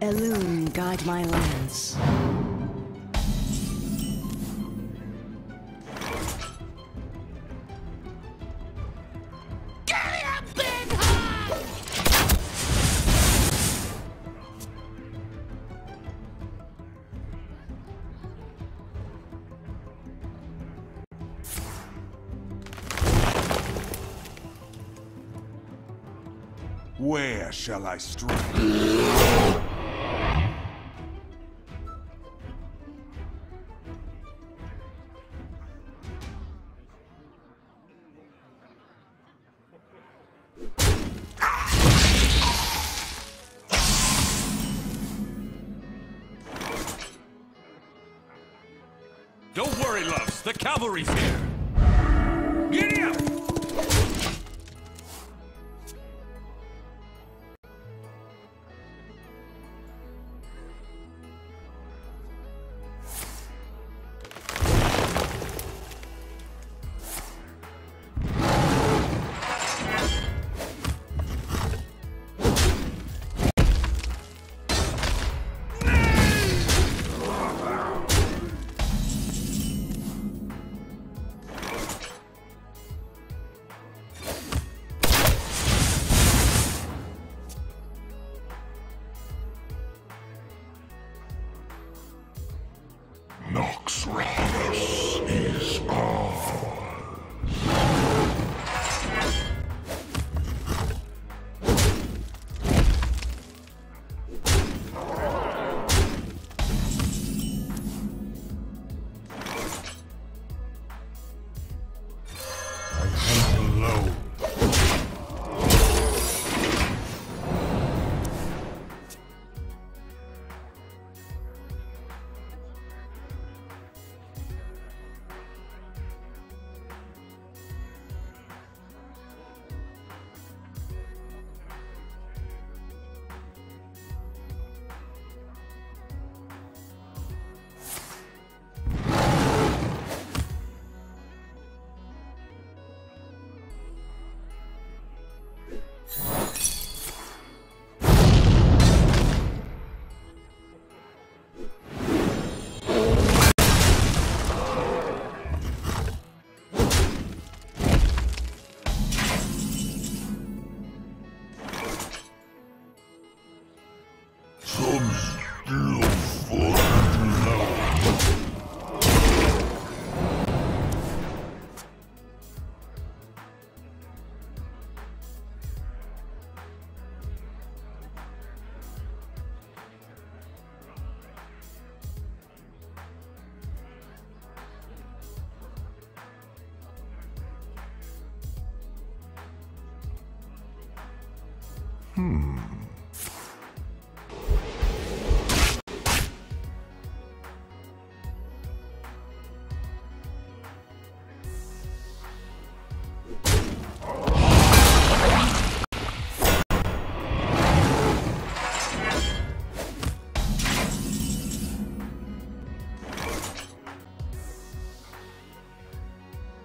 Elune, guide my lands. Where shall I strike? Don't worry, loves. The cavalry's here. Giddy up! Noxrathus is all.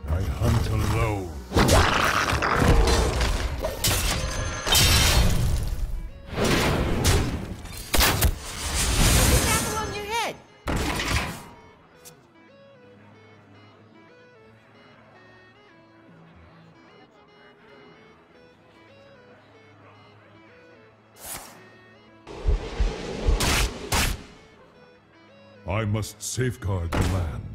I hunt alone. I must safeguard the land.